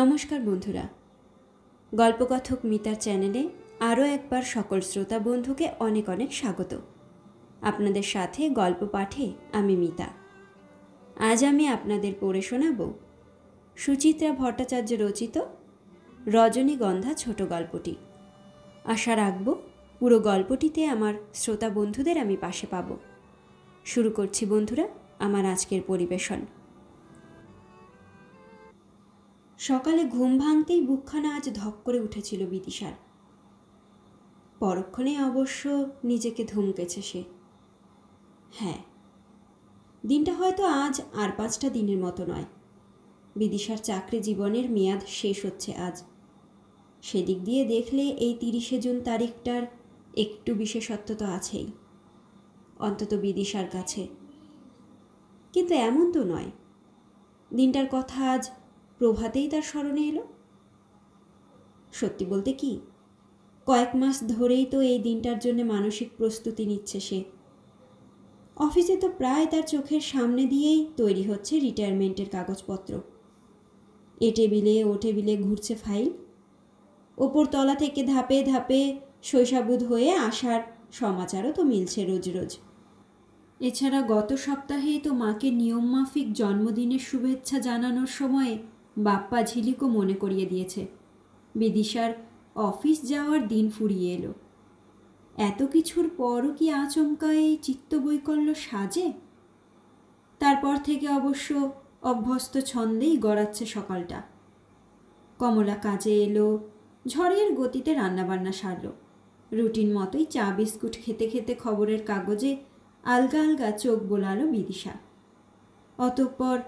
নমস্কার বন্ধুরা, গল্পকথক মিতার চ্যানেলে আরও একবার সকল শ্রোতা বন্ধুকে অনেক অনেক স্বাগত। আপনাদের সাথে গল্প পাঠে আমি মিতা। আজ আমি আপনাদের পড়ে শোনাব সুচিত্রা ভট্টাচার্য রচিত রজনীগন্ধা ছোট গল্পটি। আশা রাখব পুরো গল্পটিতে আমার শ্রোতা বন্ধুদের আমি পাশে পাব। শুরু করছি বন্ধুরা আমার আজকের পরিবেশন। সকালে ঘুম ভাঙতেই বুকখানা আজ ধক করে উঠেছিল বিদিশার। পরক্ষণে অবশ্য নিজেকে ধমকেছে সে। হ্যাঁ, দিনটা হয়তো আজ আর 5টা দিনের মতো নয়। বিদিশার চাকরি জীবনের মেয়াদ শেষ হচ্ছে আজ। সেদিক দিয়ে দেখলে এই 30শে জুন তারিখটার একটু বিশেষত্ব তো আছেই, অন্তত বিদিশার কাছে। কিন্তু এমন তো নয়। দিনটার কথা আজ প্রভাতেই তার স্মরণে এলো। সত্যি বলতে কি, কয়েক মাস ধরেই তো এই দিনটার জন্য মানসিক প্রস্তুতি নিচ্ছে সে। অফিসে তো প্রায় তার চোখের সামনে দিয়েই তৈরি হচ্ছে রিটায়ারমেন্টের কাগজপত্র। এ টেবিলে ও টেবিলে ঘুরছে ফাইল। ওপর তলা থেকে ধাপে ধাপে শৈশাবুদ হয়ে আসার সমাচারও তো মিলছে রোজ রোজ। এছাড়া গত সপ্তাহেই তো মাকে নিয়মমাফিক জন্মদিনের শুভেচ্ছা জানানোর সময় বাপ্পা ঝিলিকও মনে করিয়ে দিয়েছে বিদিশার অফিস যাওয়ার দিন ফুরিয়ে এলো। এত কিছুর পরও কি আচমকায় চিত্তবৈকল্য সাজে? তারপর থেকে অবশ্য অভ্যস্ত ছন্দেই গড়াচ্ছে সকালটা। কমলা কাজে এলো, ঝড়ের গতিতে রান্নাবান্না সারল। রুটিন মতোই চা বিস্কুট খেতে খেতে খবরের কাগজে আলগা আলগা চোখ বোলালো বিদিশা। অতঃপর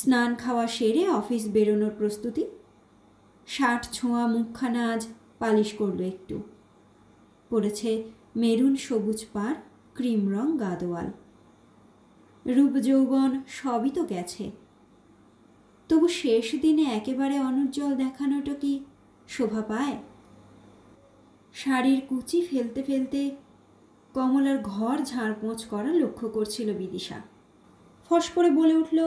স্নান খাওয়া সেরে অফিস বেরোনোর প্রস্তুতি। শার্ট ছোঁয়া মুখখানা আজ পালিশ করলো একটু। পড়েছে মেরুন সবুজ পাড়, ক্রিম রং গাদোয়াল। রূপ যৌবন সবই তো গেছে, তবু শেষ দিনে একেবারে অনুজ্জ্বল দেখানোটা কি শোভা পায়? শাড়ির কুচি ফেলতে ফেলতে কমলার ঘর ঝাড়পোঁছ করা লক্ষ্য করছিল বিদিশা। ফস করে বলে উঠল,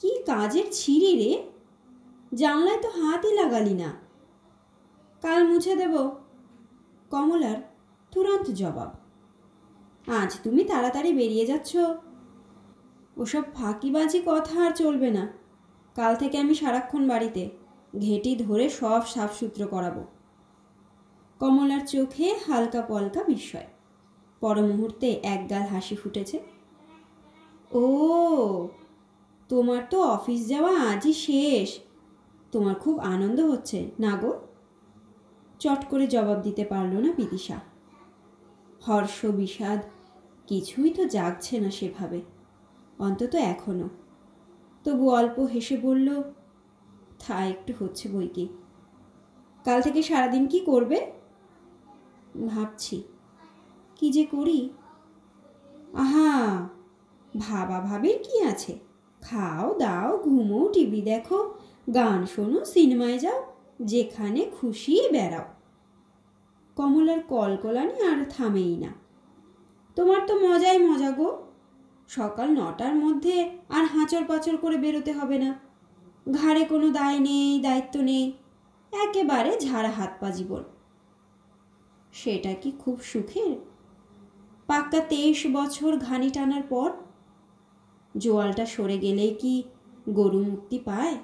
কি কাজের ছিঁড়ি রে, জানলায় তো হাতই লাগালি না, কাল মুছে দেব। কমলার তুরন্ত জবাব, আজ তুমি তাড়াতাড়ি বেরিয়ে যাচ্ছ, ওসব ফাঁকিবাজি কথা আর চলবে না। কাল থেকে আমি সারাক্ষণ বাড়িতে, ঘেঁটি ধরে সব সাফসুত্র করাবো। কমলার চোখে হালকা পলকা বিস্ময়। পর মুহূর্তে একগাল হাসি ফুটেছে। ও, তোমার তো অফিস যাওয়া আজই শেষ, তোমার খুব আনন্দ হচ্ছে না গো? চট করে জবাব দিতে পারল না বিদিশা। হর্ষ বিষাদ কিছুই তো জাগছে না সেভাবে, অন্তত এখনো। তবু অল্প হেসে বলল, তা একটু হচ্ছে বই কি। কাল থেকে সারাদিন কি করবে? ভাবছি, কি যে করি। আহা, ভাবা ভাবির কি আছে? খাও দাও, ঘুমো, টিভি দেখো, গান শোনো, সিনেমায় যাও, যেখানে খুশি বেড়াও। কমলার কলকলানি আর থামেই না। তোমার তো মজাই মজা গো, সকাল 9টার মধ্যে আর হাঁচড় পাঁচড় করে বেরোতে হবে না। ঘাড়ে কোনো দায় নেই, দায়িত্ব নেই, একেবারে ঝাড়া হাত পা জীবন। সেটা কি খুব সুখের? পাক্কা 23 বছর ঘানি টানার পর। জোয়ালটা সরে গেলেই কি গরু মুক্তি পায়?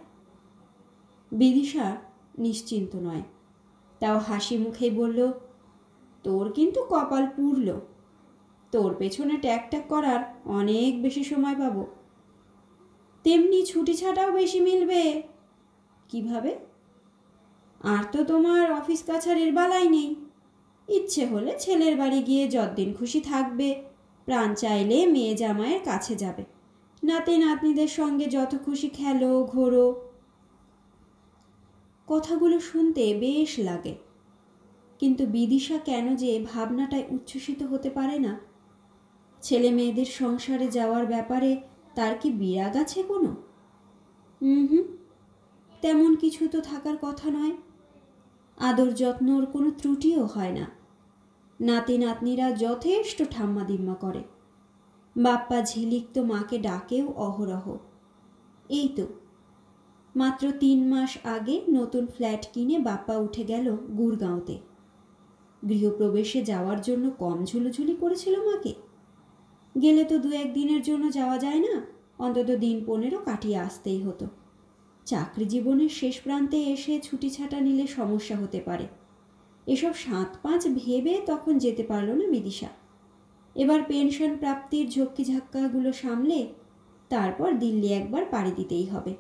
বিদিশা নিশ্চিন্ত নয়, তাও হাসি মুখেই বলল, তোর কিন্তু কপাল পুড়ল, তোর পেছনে ট্যাক ট্যাক করার অনেক বেশি সময় পাবো, তেমনি ছুটি ছাটাও বেশি মিলবে। কিভাবে? আর তো তোমার অফিস কাছারির বালাই নেই, ইচ্ছে হলে ছেলের বাড়ি গিয়ে যতদিন খুশি থাকবে, প্রাণ চাইলে মেয়ে জামাইয়ের কাছে যাবে, নাতি নাতনিদের সঙ্গে যত খুশি খেলো ঘোরো। কথাগুলো শুনতে বেশ লাগে, কিন্তু বিদিশা কেন যে ভাবনাটায় উচ্ছ্বসিত হতে পারে না। ছেলে মেয়েদের সংসারে যাওয়ার ব্যাপারে তার কি বিরাগ আছে কোনো? তেমন কিছু তো থাকার কথা নয়। আদর যত্নর কোনো ত্রুটিও হয় না, নাতি নাতনিরা যথেষ্ট ঠাম্মা দিম্মা করে। বাপ্পা ঝিলিক তো মাকে ডাকেও অহরহ। এই তো মাত্র 3 মাস আগে নতুন ফ্ল্যাট কিনে বাপ্পা উঠে গেল গুড়গাঁওতে। গৃহপ্রবেশে যাওয়ার জন্য কম ঝুলুঝুলি করেছিল মাকে। গেলে তো 2-1 দিনের জন্য যাওয়া যায় না, অন্তত 15 দিন কাটিয়ে আসতেই হতো। চাকরি জীবনের শেষ প্রান্তে এসে ছুটি ছাটা নিলে সমস্যা হতে পারে, এসব 7-5 ভেবে তখন যেতে পারল না বিদিশা। এবার পেনশন প্রাপ্তির ঝক্কিঝাক্কাগুলো সামলে তারপর দিল্লি একবার পাড়ি দিতেই হবে।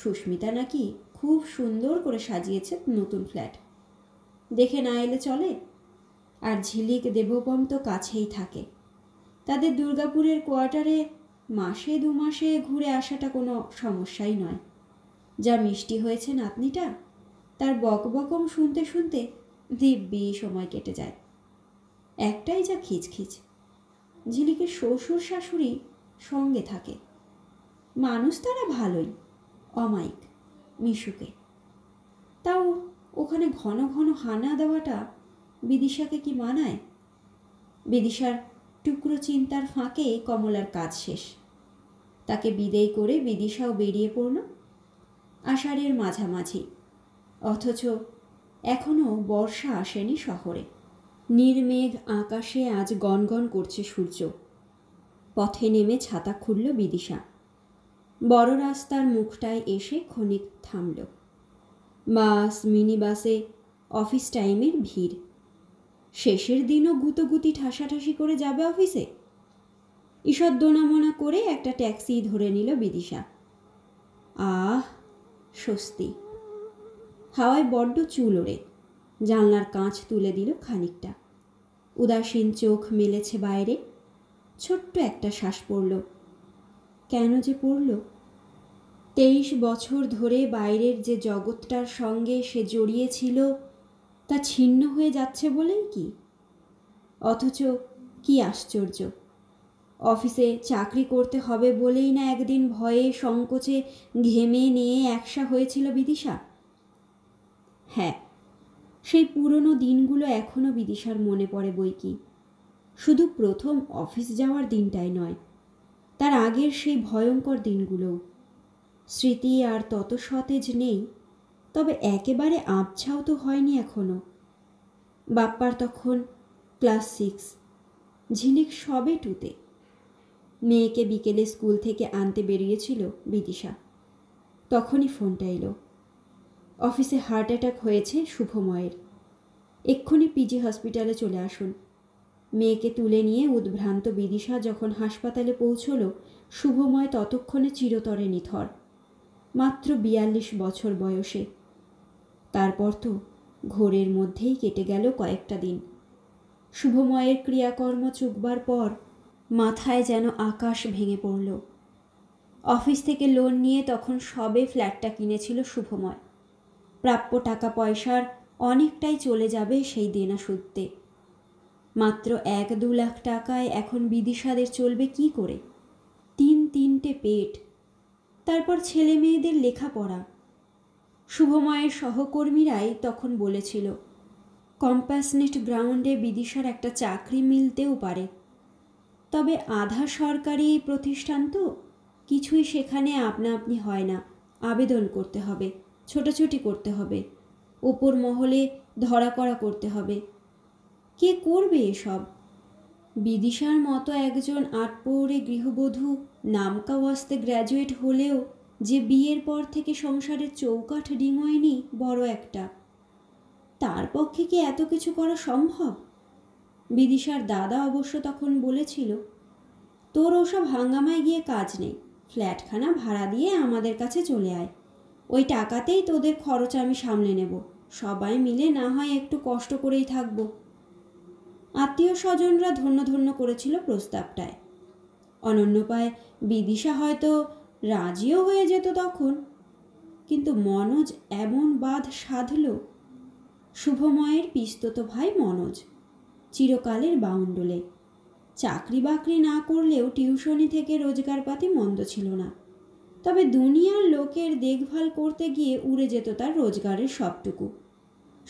সুস্মিতা নাকি খুব সুন্দর করে সাজিয়েছে নতুন ফ্ল্যাট, দেখে না এলে চলে। আর ঝিলিক দেবপম তো কাছেই থাকে, তাদের দুর্গাপুরের কোয়ার্টারে মাসে 2 মাসে ঘুরে আসাটা কোনো সমস্যাই নয়। যা মিষ্টি হয়েছে নাতনিটা, তার বকবকম শুনতে শুনতে দিব্যি সময় কেটে যায়। একটাই যা খিচখিচ, ঝিলিকের শ্বশুর শাশুড়ি সঙ্গে থাকে। মানুষ তারা ভালোই, অমায়িক, মিশুকে। তাও ওখানে ঘন ঘন হানা দেওয়াটা বিদিশাকে কি মানায়? বিদিশার টুকরো চিন্তার ফাঁকে কমলার কাজ শেষ। তাকে বিদেয় করে বিদিশাও বেরিয়ে পড়ল আষাঢ়ের মাঝামাঝি। অথচ এখনও বর্ষা আসেনি শহরে। নির্মেঘ আকাশে আজ গনগন করছে সূর্য। পথে নেমে ছাতা খুলল বিদিশা। বড় রাস্তার মুখটায় এসে ক্ষণিক থামল। বাস, মিনি বাসে অফিস টাইমের ভিড়। শেষের দিনও গুঁতোগুঁতি ঠাসাঠাসি করে যাবে অফিসে। ঈষৎ দোনামোনা করে একটা ট্যাক্সি ধরে নিল বিদিশা। আহ, স্বস্তি। হাওয়ায় বড্ড চুল ওড়ে। জানলার কাঁচ তুলে দিল খানিকটা। উদাসীন চোখ মেলেছে বাইরে। ছোট্ট একটা শ্বাস পড়ল। কেন যে পড়ল? 23 বছর ধরে বাইরের যে জগৎটার সঙ্গে সে জড়িয়েছিল তা ছিন্ন হয়ে যাচ্ছে বলেই কি? অথচ কি আশ্চর্য, অফিসে চাকরি করতে হবে বলেই না একদিন ভয়ে সংকোচে ঘেমে নিয়ে একসা হয়েছিল বিদিশা। হ্যাঁ, সেই পুরনো দিনগুলো এখনও বিদিশার মনে পড়ে বই কি। শুধু প্রথম অফিস যাওয়ার দিনটাই নয়, তার আগের সেই ভয়ঙ্কর দিনগুলো। স্মৃতি আর তত সতেজ নেই, তবে একেবারে আবছাও তো হয়নি এখনও। বাপ্পার তখন ক্লাস 6, ঝিলিক সবে 2-তে। মেয়েকে বিকেলে স্কুল থেকে আনতে বেরিয়েছিল বিদিশা। তখনই ফোনটা এলো। অফিসে হার্ট অ্যাটাক হয়েছে শুভময়ের, এক্ষুনি পিজি হসপিটালে চলে আসুন। মেয়েকে তুলে নিয়ে উদ্ভ্রান্ত বিদিশা যখন হাসপাতালে পৌঁছল, শুভময় ততক্ষণে চিরতরে নিথর, মাত্র 42 বছর বয়সে। তারপর তো ঘোরের মধ্যেই কেটে গেল কয়েকটা দিন। শুভময়ের ক্রিয়াকর্ম চুকবার পর মাথায় যেন আকাশ ভেঙে পড়ল। অফিস থেকে লোন নিয়ে তখন সবে ফ্ল্যাটটা কিনেছিল শুভময়। প্রাপ্য টাকা পয়সার অনেকটাই চলে যাবে সেই দেনা সুদতে। মাত্র 1-2 লাখ টাকায় এখন বিদিশাদের চলবে কি করে? 3-3টে পেট, তারপর ছেলে মেয়েদের লেখাপড়া। শুভময়ের সহকর্মীরাই তখন বলেছিল, কম্পাসনেট গ্রাউন্ডে বিদিশার একটা চাকরি মিলতেও পারে, তবে আধা সরকারি প্রতিষ্ঠান তো, কিছুই সেখানে আপনা আপনি হয় না, আবেদন করতে হবে, ছোটাছুটি করতে হবে, ওপর মহলে ধরাকড়া করতে হবে। কে করবে এসব? বিদিশার মতো একজন আটপৌরে গৃহবধূ নামকা ওয়াস্তে গ্র্যাজুয়েট হলেও যে বিয়ের পর থেকে সংসারের চৌকাঠ ডিঙোয়নি বড় একটা, তার পক্ষে কি এত কিছু করা সম্ভব? বিদিশার দাদা অবশ্য তখন বলেছিল, তোর ওসব হাঙ্গামায় গিয়ে কাজ নেই, ফ্ল্যাটখানা ভাড়া দিয়ে আমাদের কাছে চলে আয়, ওই টাকাতেই তোদের খরচ আমি সামলে নেব, সবাই মিলে না হয় একটু কষ্ট করেই থাকবো। আত্মীয় স্বজনরা ধন্য ধন্য করেছিল প্রস্তাবটায়। অনন্যপায় বিদিশা হয়তো রাজিও হয়ে যেত তখন, কিন্তু মনোজ এমন বাঁধ সাধল। শুভময়ের পিস্তত ভাই মনোজ চিরকালের বাউন্ডলে। চাকরি বাকরি না করলেও টিউশনি থেকে রোজগারপাতি মন্দ ছিল না, তবে দুনিয়ার লোকের দেখভাল করতে গিয়ে উড়ে যেত তার রোজগারের সবটুকু।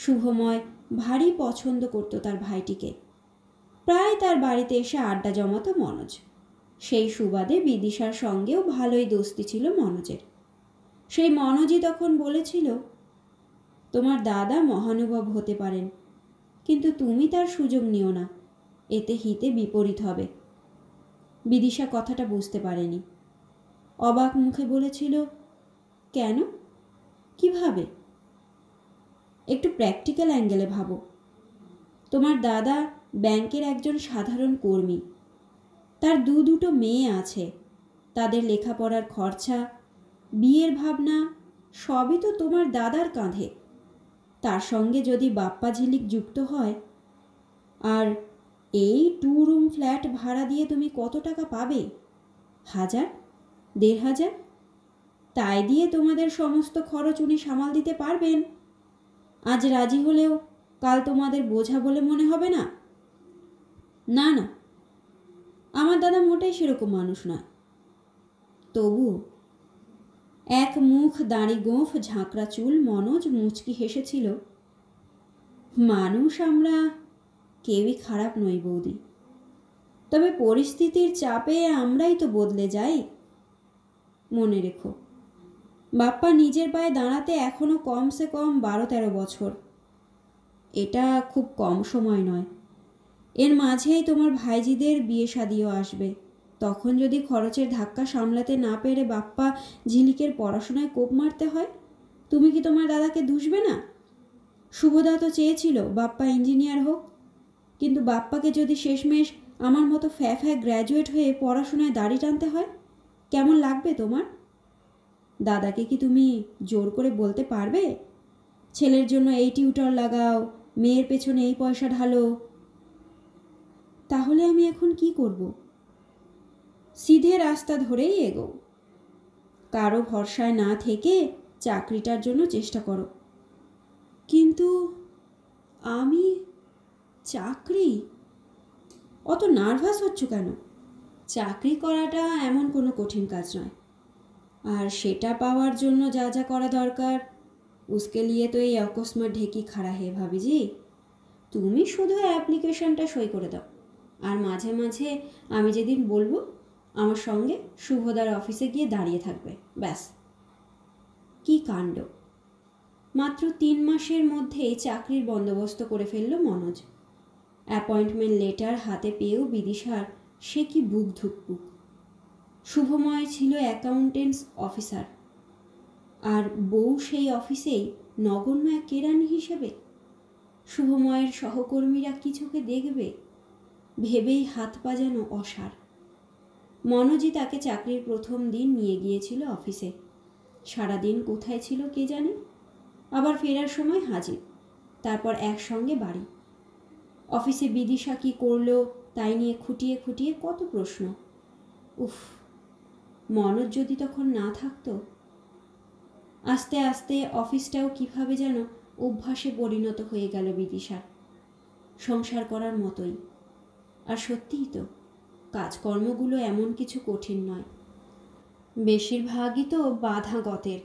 শুভময় ভারী পছন্দ করত তার ভাইটিকে, প্রায় তার বাড়িতে এসে আড্ডা জমাত মনোজ। সেই সুবাদে বিদিশার সঙ্গেও ভালোই দোস্তি ছিল মনোজের। সেই মনোজই তখন বলেছিল, তোমার দাদা মহানুভব হতে পারেন, কিন্তু তুমি তার সুযোগ নিও না, এতে হিতে বিপরীত হবে। বিদিশা কথাটা বুঝতে পারেনি, অবাক মুখে বলেছিল, কেন? কিভাবে? একটু প্র্যাকটিক্যাল অ্যাঙ্গেলে ভাবো। তোমার দাদা ব্যাংকের একজন সাধারণ কর্মী, তার দুটো মেয়ে আছে, তাদের লেখাপড়ার খরচা, বিয়ের ভাবনা সবই তো তোমার দাদার কাঁধে। তার সঙ্গে যদি বাপ্পা ঝিলিক যুক্ত হয়, আর এই 2 রুম ফ্ল্যাট ভাড়া দিয়ে তুমি কত টাকা পাবে? 1000-1500? তাই দিয়ে তোমাদের সমস্ত খরচ উনি সামাল দিতে পারবেন। আজ রাজি হলেও কাল তোমাদের বোঝা বলে মনে হবে না? না না, আমার দাদা মোটেই সেরকম মানুষ নয়। তবু এক মুখ দাড়ি গোঁফ ঝাঁকড়া চুল মনোজ মুচকি হেসেছিল, মানুষ আমরা কেউই খারাপ নই বৌদি, তবে পরিস্থিতির চাপে আমরাই তো বদলে যাই। মনে রেখো, বাপ্পা নিজের পায়ে দাঁড়াতে এখনও কমসে কম 12-13 বছর। এটা খুব কম সময় নয়। এর মাঝেই তোমার ভাইজিদের বিয়ে শাদিও আসবে। তখন যদি খরচের ধাক্কা সামলাতে না পেরে বাপ্পা ঝিলিকের পড়াশোনায় কোপ মারতে হয়, তুমি কি তোমার দাদাকে দুষবে না? শুভদা তো চেয়েছিল বাপ্পা ইঞ্জিনিয়ার হোক, কিন্তু বাপ্পাকে যদি শেষমেশ আমার মতো ফ্যাফ্যা গ্র্যাজুয়েট হয়ে পড়াশোনায় দাড়ি টানতে হয়, কেমন লাগবে তোমার? দাদাকে কি তুমি জোর করে বলতে পারবে, ছেলের জন্য এই টিউটর লাগাও, মেয়ের পেছনে এই পয়সা ঢালো? তাহলে আমি এখন কি করব? সিধে রাস্তা ধরেই এগো, কারো ভরসায় না থেকে চাকরিটার জন্য চেষ্টা করো। কিন্তু আমি চাকরি? অত নার্ভাস হচ্ছ কেন? চাকরি করাটা এমন কোনো কঠিন কাজ নয়, আর সেটা পাওয়ার জন্য যা যা করা দরকার উসকে লিয়ে তো এই অকস্মাত ঢেকি খাড়া হে ভাবিজি। তুমি শুধু অ্যাপ্লিকেশনটা সই করে দাও, আর মাঝে মাঝে আমি যেদিন বলবো আমার সঙ্গে শুভদার অফিসে গিয়ে দাঁড়িয়ে থাকবে, ব্যাস। কি কাণ্ড! মাত্র 3 মাসের মধ্যে চাকরির বন্দোবস্ত করে ফেলল মনোজ। অ্যাপয়েন্টমেন্ট লেটার হাতে পেয়েও বিদিশার সে কি বুক ধুকপুক। শুভময় ছিল অ্যাকাউন্টেন্টস অফিসার, আর বউ সেই অফিসেই নগণ্য এক কেরানি হিসেবে। শুভময়ের সহকর্মীরা কি চোখে দেখবে ভেবেই হাত পা যেন অসাড়। মনোজই তাকে চাকরির প্রথম দিন নিয়ে গিয়েছিল অফিসে। সারাদিন কোথায় ছিল কে জানে, আবার ফেরার সময় হাজির, তারপর একসঙ্গে বাড়ি। অফিসে বিদিশা কী করল তাই নিয়ে খুঁটিয়ে খুঁটিয়ে কত প্রশ্ন। উফ, মনোজ যদি তখন না থাকতো! আস্তে আস্তে অফিসটাও কীভাবে যেন অভ্যাসে পরিণত হয়ে গেল বিদিশার, সংসার করার মতোই। আর সত্যিই তো কাজকর্মগুলো এমন কিছু কঠিন নয়, বেশিরভাগই তো বাধা গতের।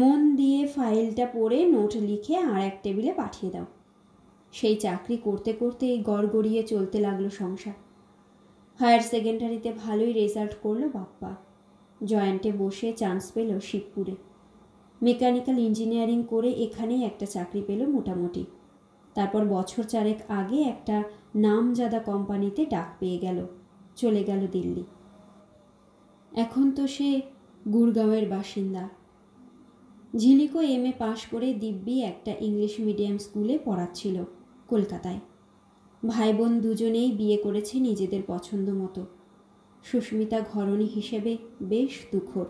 মন দিয়ে ফাইলটা পড়ে নোট লিখে আর এক টেবিলে পাঠিয়ে দাও। সেই চাকরি করতে করতে এই গড়গড়িয়ে চলতে লাগলো সংসার। হায়ার সেকেন্ডারিতে ভালোই রেজাল্ট করলো বাপ্পা, জয়েন্টে বসে চান্স পেল শিবপুরে। মেকানিক্যাল ইঞ্জিনিয়ারিং করে এখানেই একটা চাকরি পেল মোটামুটি। তারপর 4 বছর আগে একটা নামজাদা কোম্পানিতে ডাক পেয়ে গেল, চলে গেল দিল্লি। এখন তো সে গুড়গাঁওয়ের বাসিন্দা। ঝিলিকও MA পাশ করে দিব্যি একটা ইংলিশ মিডিয়াম স্কুলে পড়াচ্ছিল কলকাতায়। ভাই বোন দুজনেই বিয়ে করেছে নিজেদের পছন্দ মতো। সুস্মিতা ঘরণী হিসেবে বেশ দুখর,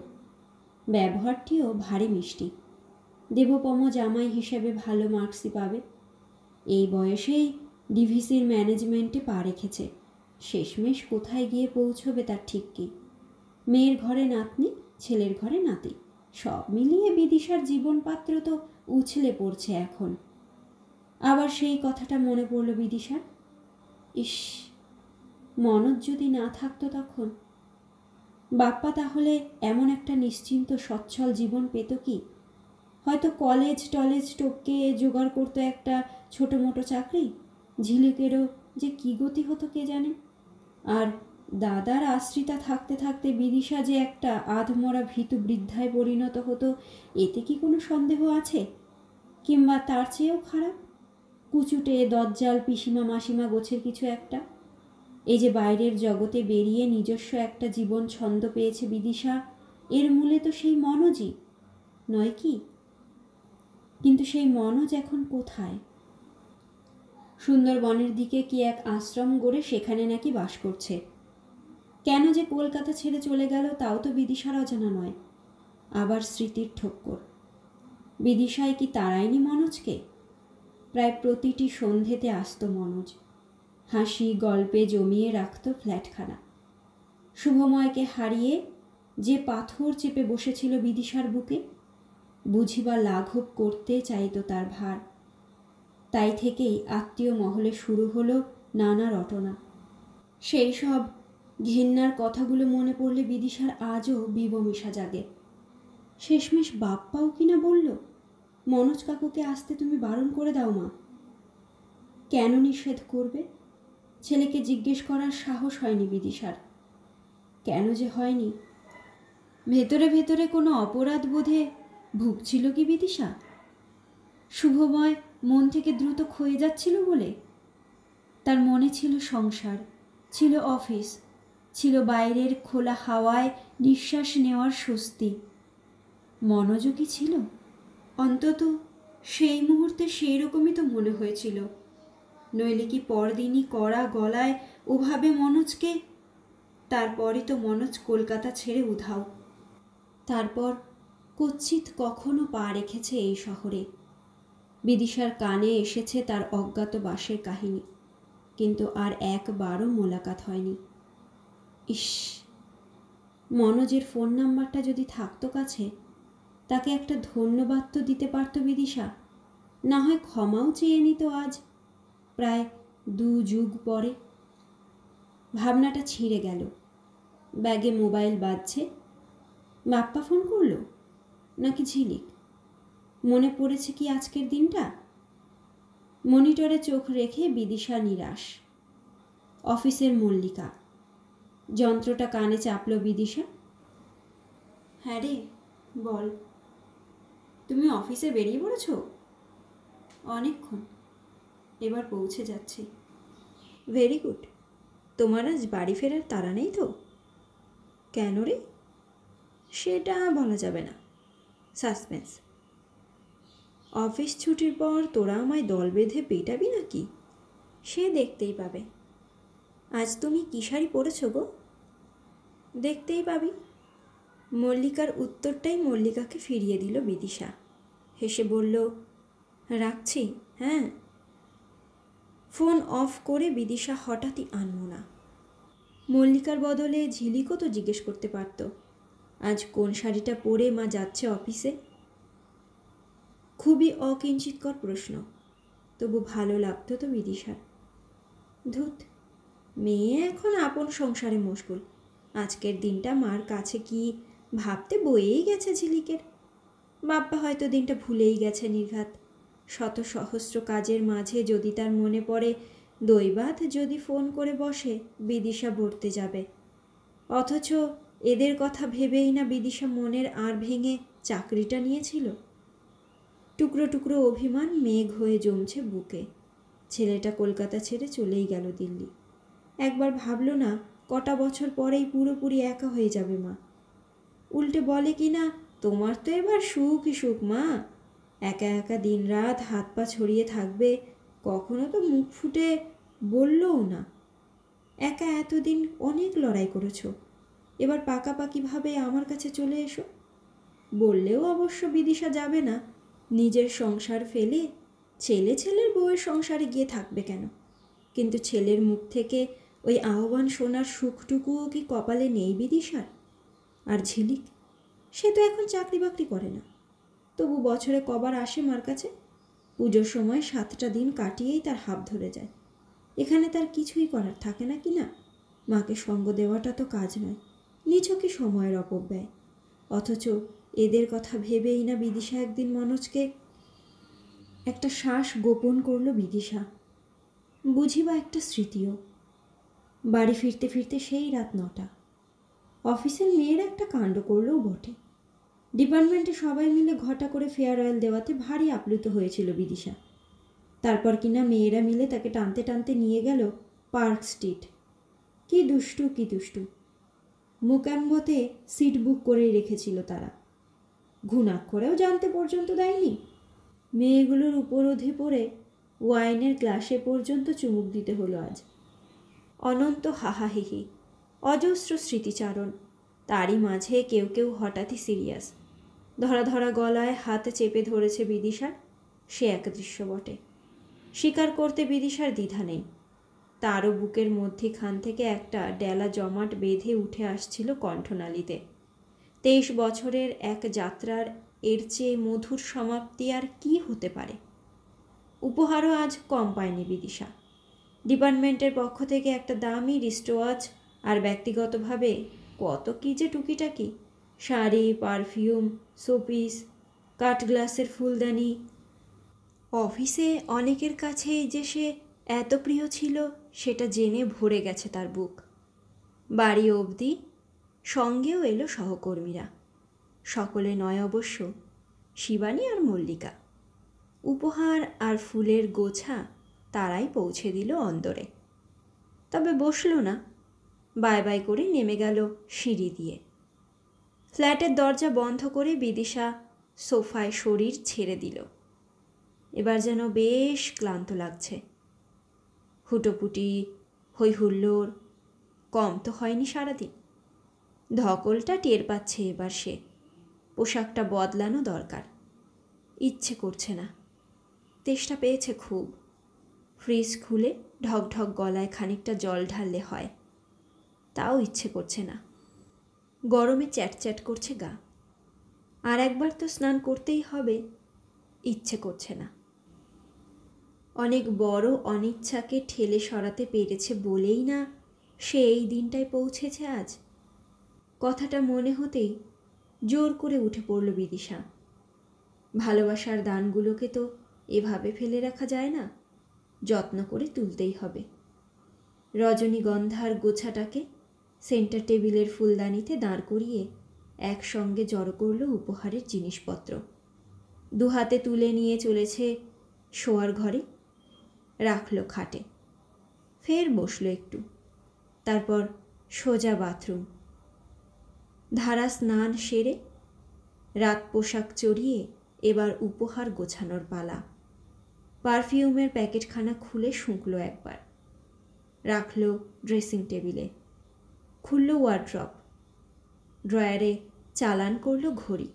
ব্যবহারটিও ভারী মিষ্টি। দেবপম জামাই হিসেবে ভালো মার্কসই পাবে। এই বয়সেই ডিভিসির ম্যানেজমেন্টে পা রেখেছে, শেষমেশ কোথায় গিয়ে পৌঁছবে তার ঠিক কি। মেয়ের ঘরে নাতনি, ছেলের ঘরে নাতি, সব মিলিয়ে বিদিশার জীবন পাত্র তো উছলে পড়ছে এখন। আবার সেই কথাটা মনে পড়ল বিদিশার, ইস, মনোজ যদি না থাকতো তখন! বাপ্পা তাহলে এমন একটা নিশ্চিন্ত সচ্ছল জীবন পেত কি? হয়তো কলেজ টলেজ টপকে জোগাড় করতো একটা ছোটো মোটো চাকরি। ঝিলিকেরও যে কী গতি হতো কে জানে। আর দাদার আশ্রিতা থাকতে থাকতে বিদিশা যে একটা আধমরা ভীতু বৃদ্ধায় পরিণত হতো, এতে কি কোনো সন্দেহ আছে? কিংবা তার চেয়েও খারাপ কুচুটে দজ্জাল পিসিমা মাসিমা গোছের কিছু একটা। এই যে বাইরের জগতে বেরিয়ে নিজস্ব একটা জীবন ছন্দ পেয়েছে বিদিশা, এর মূলে তো সেই মনোজই, নয় কি? কিন্তু সেই মনোজ এখন কোথায়? সুন্দরবনের দিকে কি এক আশ্রম গড়ে সেখানে নাকি বাস করছে। কেন যে কলকাতা ছেড়ে চলে গেল তাও তো বিদিশার অজানা নয়। আবার স্মৃতির ঠক্কর। বিদিশায় কি তাড়ায়নি মনোজকে? প্রায় প্রতিটি সন্ধেতে আসত মনোজ, হাসি গল্পে জমিয়ে রাখত ফ্ল্যাটখানা। শুভময়কে হারিয়ে যে পাথর চেপে বসেছিল বিদিশার বুকে, বুঝিবা লাঘব করতে চাইত তার ভার। তাই থেকেই আত্মীয় মহলে শুরু হলো নানা রটনা। সেই সব ঘেন্নার কথাগুলো মনে পড়লে বিদিশার আজও বিবমিশা জাগে। শেষমেশ বাপ্পাও কিনা বলল, মনোজ কাকুকে আসতে তুমি বারণ করে দাও মা। কেন নিষেধ করবে? ছেলেকে জিজ্ঞেস করার সাহস হয়নি বিদিশার। কেন যে হয়নি? ভেতরে ভেতরে কোনো অপরাধ বোধে ভুগছিল কি বিদিশা? শুভময় মন থেকে দ্রুত ক্ষয়ে যাচ্ছিল বলে? তার মনে ছিল সংসার, ছিল অফিস, ছিল বাইরের খোলা হাওয়ায় নিঃশ্বাস নেওয়ার স্বস্তি। মনোযোগ কি ছিল? অন্তত সেই মুহূর্তে সেই রকমই তো মনে হয়েছিল। নইলে কি পরদিনই কড়া গলায় ওভাবে মনোজকে? তারপরই তো মনোজ কলকাতা ছেড়ে উধাও। তারপর কচ্ছিত কখনো পা রেখেছে এই শহরে। বিদিশার কানে এসেছে তার অজ্ঞাত বাসের কাহিনী, কিন্তু আর একবারও মোলাকাত হয়নি। ইস, মনোজের ফোন নাম্বারটা যদি থাকতো কাছে, তাকে একটা ধন্যবাদ তো দিতে পারত বিদিশা, না হয় ক্ষমাও চেয়ে নিত আজ প্রায় 2 যুগ পরে। ভাবনাটা ছিঁড়ে গেল। ব্যাগে মোবাইল বাজছে। বাপ্পা ফোন করল নাকি ঝিলিক? মনে পড়েছে কি আজকের দিনটা? মনিটরে চোখ রেখে বিদিশা নিরাশ। অফিসের মল্লিকা। যন্ত্রটা কানে চাপল বিদিশা। হ্যাঁ রে বল, তুমি অফিসে বেরিয়ে পড়েছ? অনেকক্ষণ, এবার পৌঁছে যাচ্ছি। Very good. তোমার আজ বাড়ি ফেরার তাড়া নেই তো? কেন রে? সেটা বলা যাবে না, সাসপেন্স। অফিস ছুটির পর তোরা আমায় দল বেঁধে পেটাবি নাকি? সে দেখতেই পাবে। আজ তুমি কী শাড়ি পরেছ গো? দেখতেই পাবি। মল্লিকার উত্তরটাই মল্লিকাকে ফিরিয়ে দিল বিদিশা। হেসে বলল, রাখছি। হ্যাঁ। ফোন অফ করে বিদিশা হঠাৎই আনমনা। মল্লিকার বদলে ঝিলিকও তো জিজ্ঞেস করতে পারত, আজ কোন শাড়িটা পরে মা যাচ্ছে অফিসে? খুবই অকিঞ্চিৎকর প্রশ্ন, তবু ভালো লাগতো তো বিদিশার। ধুত, মেয়ে এখন আপন সংসারে মশগুল। আজকের দিনটা মার কাছে কি ভাবতে বয়েই গেছে ঝিলিকের। বাপ্পা হয়তো দিনটা ভুলেই গেছে নির্ঘাত। শত সহস্র কাজের মাঝে যদি তার মনে পড়ে দৈবাত, যদি ফোন করে বসে বিদিশা ভরতে যাবে। অথচ এদের কথা ভেবেই না বিদিশা মনের আর ভেঙে চাকরিটা নিয়েছিল। টুকরো টুকরো অভিমান মেঘ হয়ে জমছে বুকে। ছেলেটা কলকাতা ছেড়ে চলেই গেল দিল্লি। একবার ভাবল না কটা বছর পরেই পুরোপুরি একা হয়ে যাবে মা। উল্টে বলে কি না, তোমার তো এবার সুখই সুখ মা, একা একা দিন রাত হাত পা ছড়িয়ে থাকবে। কখনো তো মুখ ফুটে বললও না, একা এতদিন অনেক লড়াই করেছ, এবার পাকাপাকিভাবে আমার কাছে চলে এসো। বললেও অবশ্য বিদিশা যাবে না। নিজের সংসার ফেলে ছেলের বউয়ের সংসারে গিয়ে থাকবে কেন? কিন্তু ছেলের মুখ থেকে ওই আহ্বান শোনার সুখটুকুও কি কপালে নেই বিদিশার? আর ঝিলিক, সে তো এখন চাকরি বাকরি করে না, তবু বছরে কবার আসে মার কাছে। পুজোর সময় 7টা দিন কাটিয়েই তার হাত ধরে যায়। এখানে তার কিছুই করার থাকে না কি না। মাকে সঙ্গ দেওয়াটা তো কাজ নয়, নিছকই সময়ের অপব্যয়। অথচ এদের কথা ভেবেই না বিদিশা একদিন মনোজকে একটা শ্বাস গোপন করল বিদিশা, বুঝিবা একটা স্মৃতিও। বাড়ি ফিরতে ফিরতে সেই রাত 9টা। অফিসের মেয়ের একটা কাণ্ড করলেও বটে। ডিপার্টমেন্টে সবাই মিলে ঘটা করে ফেয়ারওয়েল দেওয়াতে ভারী আপ্লুত হয়েছিল বিদিশা। তারপর কিনা মেয়েরা মিলে তাকে টানতে টানতে নিয়ে গেল পার্ক স্ট্রিট। কি দুষ্টু কি দুষ্টু! মুকাম্বতে সিট বুক করেই রেখেছিল তারা, ঘুণাক করেও জানতে পর্যন্ত দেয়নি। মেয়েগুলোর উপরোধে পড়ে ওয়াইনের গ্লাসে পর্যন্ত চুমুক দিতে হলো আজ। অনন্ত হাহাহিহি, অজস্র স্মৃতিচারণ। তারই মাঝে কেউ কেউ হঠাৎই সিরিয়াস। ধরাধরা গলায় হাত চেপে ধরেছে বিদিশার, সে এক দৃশ্য বটে। স্বীকার করতে বিদিশার দ্বিধা নেই। তারও বুকের মধ্যিখান থেকে একটা ডেলা জমাট বেঁধে উঠে আসছিল কণ্ঠনালীতে। 23 বছরের এক যাত্রার এর চেয়ে মধুর সমাপ্তি আর কি হতে পারে? উপহারও আজ কম পায়নি বিদিশা। ডিপার্টমেন্টের পক্ষ থেকে একটা দামি রিস্টওয়াচ, আর ব্যক্তিগতভাবে কত কী যে টুকিটাকি, শাড়ি, পারফিউম, শোপিস, কাঠগ্লাসের ফুলদানি। অফিসে অনেকের কাছেই যে সে এত প্রিয় ছিল সেটা জেনে ভরে গেছে তার বুক। বাড়ি অবধি সঙ্গেও এলো সহকর্মীরা, সকলে নয় অবশ্য, শিবানী আর মল্লিকা। উপহার আর ফুলের গোছা তারাই পৌঁছে দিল অন্দরে। তবে বসল না, বাই বাই করে নেমে গেল সিঁড়ি দিয়ে। ফ্ল্যাটের দরজা বন্ধ করে বিদিশা সোফায় শরীর ছেড়ে দিল। এবার যেন বেশ ক্লান্ত লাগছে। হুটোপুটি, হৈহুল্লোড় কম তো হয়নি সারাদিন। ধকলটা টের পাচ্ছে এবার সে। পোশাকটা বদলানো দরকার, ইচ্ছে করছে না, তেষ্টা পেয়েছে খুব। ফ্রিজ খুলে ঢক ঢক গলায় খানিকটা জল ঢাললে হয়, তাও ইচ্ছে করছে না। গরমে চ্যাটচ্যাট করছে গা। আর একবার তো স্নান করতেই হবে, ইচ্ছে করছে না। অনেক বড় অনিচ্ছাকে ঠেলে সরাতে পেরেছে বলেই না সে এই দিনটায় পৌঁছেছে আজ। কথাটা মনে হতেই জোর করে উঠে পড়ল বিদিশা। ভালোবাসার দানগুলোকে তো এভাবে ফেলে রাখা যায় না, যত্ন করে তুলতেই হবে। রজনীগন্ধার গোছাটাকে সেন্টার টেবিলের ফুলদানিতে দাঁড় করিয়ে একসঙ্গে জড়ো করল উপহারের জিনিসপত্র। দুহাতে তুলে নিয়ে চলেছে শোয়ার ঘরে, রাখল খাটে, ফের বসল একটু, তারপর সোজা বাথরুম। ধারা স্নান সেরে রাত পোশাক চড়িয়ে এবার উপহার গোছানোর পালা। পারফিউমের প্যাকেটখানা খুলে শুঁকল একবার, রাখল ড্রেসিং টেবিলে, খুলল ওয়ার্ড্রপ, ড্রয়ারে চালান করল ঘড়ি,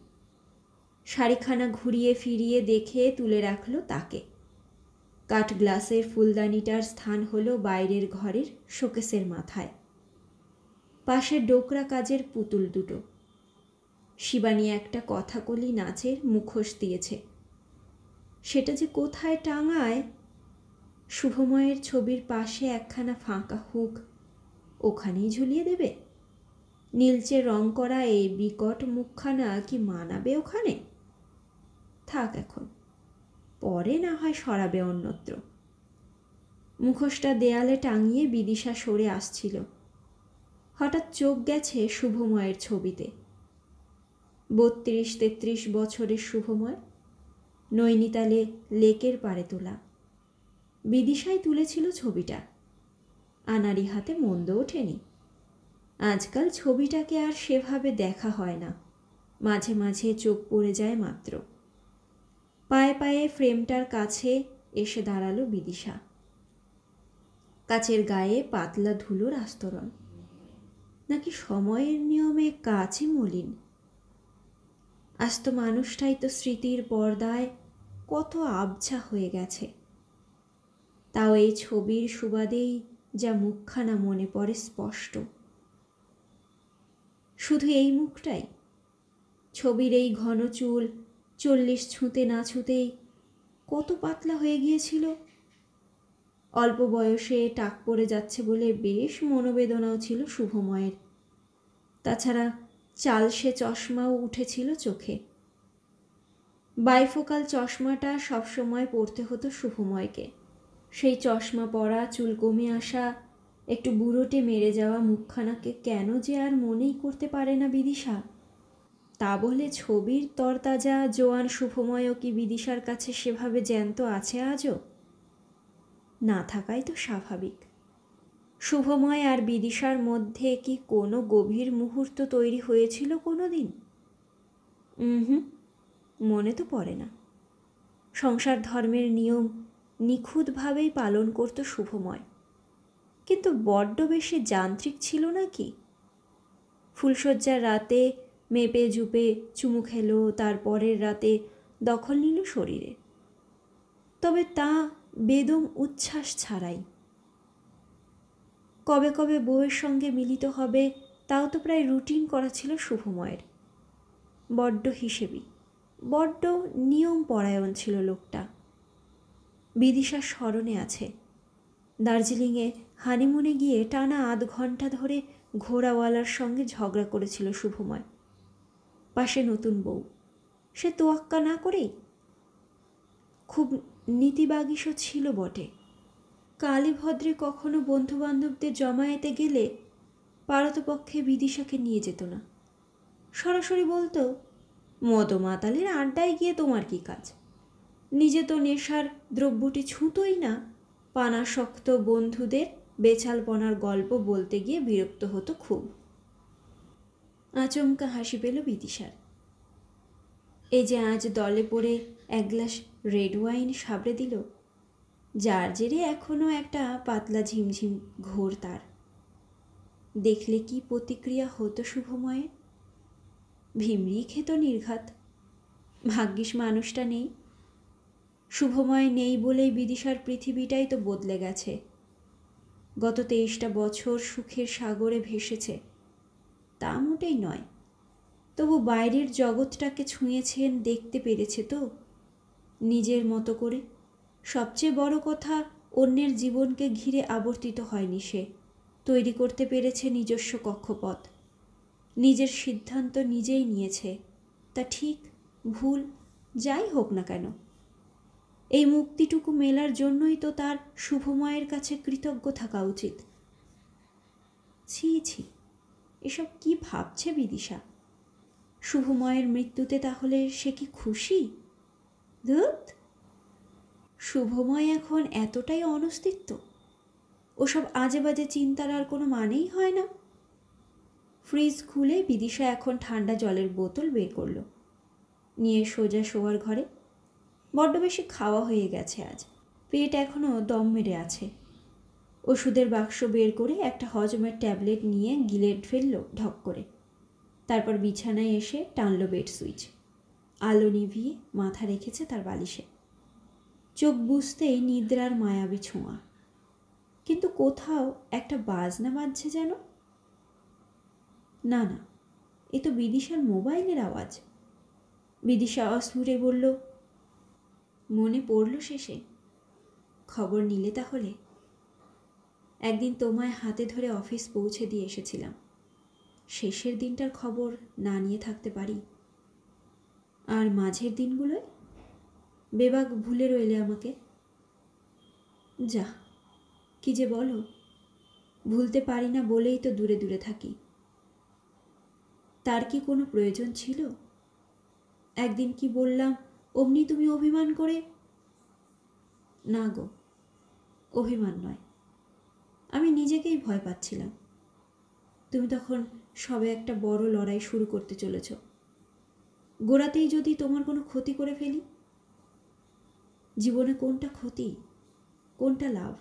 শাড়িখানা ঘুরিয়ে ফিরিয়ে দেখে তুলে রাখল তাকে। কাঠ গ্লাসের ফুলদানিটার স্থান হলো বাইরের ঘরের শোকেসের মাথায়, পাশে ডোকরা কাজের পুতুল দুটো। শিবানী একটা কথাকলি নাচের মুখোশ দিয়েছে, সেটা যে কোথায় টাঙায়। শুভময়ের ছবির পাশে একখানা ফাঁকা হুক, ওখানেই ঝুলিয়ে দেবে। নীলচে রং করা এই বিকট মুখখানা কি মানাবে ওখানে? থাক এখন, পরে না হয় সরাবে অন্যত্র। মুখোশটা দেয়ালে টাঙিয়ে বিদিশা সরে আসছিল, হঠাৎ চোখ গেছে শুভময়ের ছবিতে। 32-33 বছরের শুভময়, নৈনিতালে লেকের পাড়ে তোলা। বিদিশাই তুলেছিল ছবিটা, আনারি হাতে মন্দ ওঠেনি। আজকাল ছবিটাকে আর সেভাবে দেখা হয় না, মাঝে মাঝে চোখ পড়ে যায় মাত্র। পায়ে পায়ে ফ্রেমটার কাছে এসে দাঁড়ালো বিদিশা। কাচের গায়ে পাতলা ধুলোর আস্তরণ, নাকি সময়ের নিয়মে কাচই মলিন। আস্ত মানুষটাই তো স্মৃতির পর্দায় কত আবছা হয়ে গেছে। তাও এই ছবির সুবাদেই যা মুখখানা মনে পড়ে স্পষ্ট। শুধু এই মুখটাই, ছবির এই ঘন চুল 40 ছুঁতে না ছুঁতেই কত পাতলা হয়ে গিয়েছিল। অল্প বয়সে টাক পড়ে যাচ্ছে বলে বেশ মনোবেদনাও ছিল শুভময়ের। তাছাড়া চালসে চশমাও উঠেছিল চোখে। বাইফোকাল চশমাটা সবসময় পরতে হতো শুভময়কে। সেই চশমা পরা, চুল কমে আসা, একটু বুড়োটে মেরে যাওয়া মুখখানাকে কেন যে আর মনেই করতে পারে না বিদিশা। তা বলে ছবির তরতাজা জোয়ান শুভময়ও কি বিদিশার কাছে সেভাবে জ্যান্ত আছে আজও? না থাকাই তো স্বাভাবিক। শুভময় আর বিদিশার মধ্যে কি কোনো গভীর মুহূর্ত তৈরি হয়েছিল কোনো দিন? মনে তো পড়ে না। সংসার ধর্মের নিয়ম নিখুঁতভাবেই পালন করত শুভময়, কিন্তু বড্ড বেশি যান্ত্রিক ছিল নাকি? ফুলশয্যার রাতে মেপে জুপে চুমু খেলো, তারপরের রাতে দখল নিল শরীরে, তবে তা বেদম উচ্ছ্বাস ছাড়াই। কবে কবে বউয়ের সঙ্গে মিলিত হবে তাও তো প্রায় রুটিন করা ছিল শুভময়ের। বড্ড হিসেবি, বড্ড নিয়ম পরায়ণ ছিল লোকটা। বিদিশার স্মরণে আছে, দার্জিলিংয়ে হানিমুনে গিয়ে টানা আধ ঘন্টা ধরে ঘোড়াওয়ালার সঙ্গে ঝগড়া করেছিল শুভময়, পাশে নতুন বউ, সে তোয়াক্কা না করেই। খুব নীতিবাগীশও ছিল বটে। কালীভদ্রে কখনো বন্ধুবান্ধবদের জমায়েতে গেলে পারতপক্ষে বিদিশাকে নিয়ে যেত না, সরাসরি বলতো, মতো মাতালের আড্ডায় গিয়ে তোমার কি কাজ? নিজে তো নেশার দ্রব্যটি ছুঁতোই না, পানাসক্ত বন্ধুদের বেচালপনার গল্প বলতে গিয়ে বিরক্ত হতো খুব। আচমকা হাসি পেল বিদিশার। এই যে আজ দলে পড়ে এক গ্লাস রেড ওয়াইন সাবড়ে দিল, যার জেরে এখনও একটা পাতলা ঝিমঝিম ঘোর তার। দেখলে কি প্রতিক্রিয়া হতো শুভময়ের? ভিমড়ি খেত নির্ঘাত। ভাগ্যিস মানুষটা নেই। শুভময় নেই বলেই বিদিশার পৃথিবীটাই তো বদলে গেছে। গত 23টা বছর সুখের সাগরে ভেসেছে, তা মোটেই নয়। তবু বাইরের জগৎটাকে ছুঁয়েছেন, দেখতে পেরেছে তো নিজের মতো করে। সবচেয়ে বড় কথা, অন্যের জীবনকে ঘিরে আবর্তিত হয়নি সে, তৈরি করতে পেরেছে নিজস্ব কক্ষপথ। নিজের সিদ্ধান্ত নিজেই নিয়েছে, তা ঠিক ভুল যাই হোক না কেন। এই মুক্তিটুকু মেলার জন্যই তো তার শুভময়ের কাছে কৃতজ্ঞ থাকা উচিত। ছি ছি, এসব কি ভাবছে বিদিশা? শুভময়ের মৃত্যুতে তাহলে সে কি খুশি? ধুত, শুভময় এখন এতটাই অনস্তিত্ব, ওসব আজে বাজে চিন্তার আর কোনো মানেই হয় না। ফ্রিজ খুলে বিদিশা এখন ঠান্ডা জলের বোতল বের করল, নিয়ে সোজা শোয়ার ঘরে। বড্ড বেশি খাওয়া হয়ে গেছে আজ, পেট এখনও দম মেরে আছে। ওষুধের বাক্স বের করে একটা হজমের ট্যাবলেট নিয়ে গিলে ফেলল ঢক করে। তারপর বিছানায় এসে টানল বেড সুইচ। আলো নিভিয়ে মাথা রেখেছে তার বালিশে। চোখ বুঝতেই নিদ্রার মায়াবী ছোঁয়া, কিন্তু কোথাও একটা বাজনা বাজছে যেন। না না, এ তো বিদিশার মোবাইলের আওয়াজ। বিদিশা অসুরে বলল, মনে পড়ল শেষে, খবর নিলে তাহলে? একদিন তোমায় হাতে ধরে অফিস পৌঁছে দিয়ে এসেছিলাম, শেষের দিনটার খবর না নিয়ে থাকতে পারি। আর মাঝের দিনগুলোয় বেবাক ভুলে রইলে আমাকে। যা, কি যে বলো, ভুলতে পারি না বলেই তো দূরে দূরে থাকি। তার কি কোনো প্রয়োজন ছিল? একদিন কি বললাম, অমনি তুমি অভিমান করে? না গো, অভিমান নয়, আমি নিজেকেই ভয় পাচ্ছিলাম। তুমি তখন সবে একটা বড় লড়াই শুরু করতে চলেছ, গোড়াতেই যদি তোমার কোনো ক্ষতি করে ফেলি। জীবনে কোনটা ক্ষতি, কোনটা লাভ,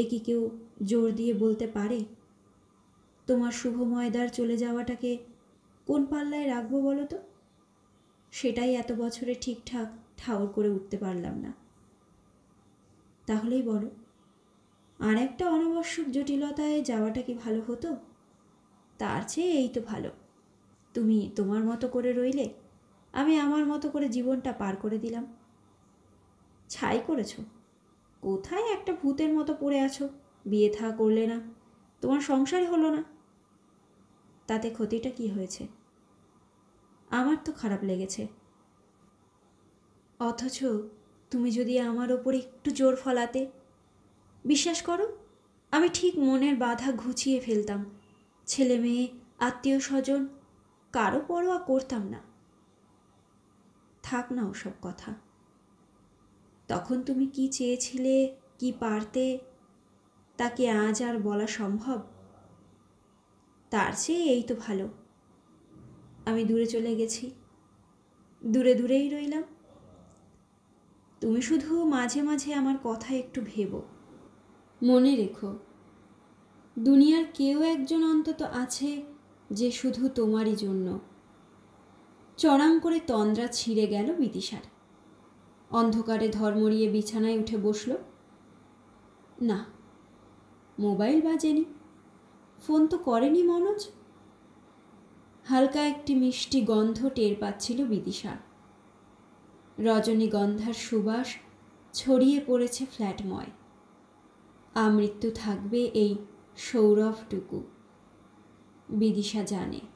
এ কি কেউ জোর দিয়ে বলতে পারে? তোমার শুভময়দার চলে যাওয়াটাকে কোন পাল্লায় রাখবো বলো তো? সেটাই এত বছরে ঠিকঠাক ঠাউর করে উঠতে পারলাম না। তাহলেই বলো, আর একটা অনাবশ্যক জটিলতায় যাওয়াটা কি ভালো হতো? তার চেয়ে এই তো ভালো, তুমি তোমার মতো করে রইলে, আমি আমার মতো করে জীবনটা পার করে দিলাম। ছাই করেছ, কোথায় একটা ভূতের মতো পড়ে আছো, বিয়ে থা করলে না, তোমার সংসারই হলো না। তাতে ক্ষতিটা কি হয়েছে? আমার তো খারাপ লেগেছে। অথচ তুমি যদি আমার ওপর একটু জোর ফলাতে, বিশ্বাস করো, আমি ঠিক মনের বাধা ঘুচিয়ে ফেলতাম, ছেলে মেয়ে আত্মীয় স্বজন কারো পরোয়া করতাম না। থাক না ওসব কথা, তখন তুমি কি চেয়েছিলে, কি পারতে, তাকে আজ আর বলা সম্ভব? তার চেয়ে এই তো ভালো আমি দূরে চলে গেছি, দূরে দূরেই রইলাম। তুমি শুধু মাঝে মাঝে আমার কথা একটু ভেবো, মনে রেখো দুনিয়ার কেউ একজন অন্তত আছে যে শুধু তোমারই জন্য। চড়াম করে তন্দ্রা ছিঁড়ে গেল বিদিশার। অন্ধকারে ধর্মড়িয়ে বিছানায় উঠে বসল। না, মোবাইল বাজেনি, ফোন তো করেনি মনোজ। হালকা একটি মিষ্টি গন্ধ টের পাচ্ছিল বিদিশা। রজনীগন্ধার সুবাস ছড়িয়ে পড়েছে ফ্ল্যাটময়। আমৃত্যু থাকবে এই সৌরভটুকু বিদিশা জানে।